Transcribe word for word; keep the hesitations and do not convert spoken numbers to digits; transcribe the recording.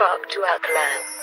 fuck to alkaline.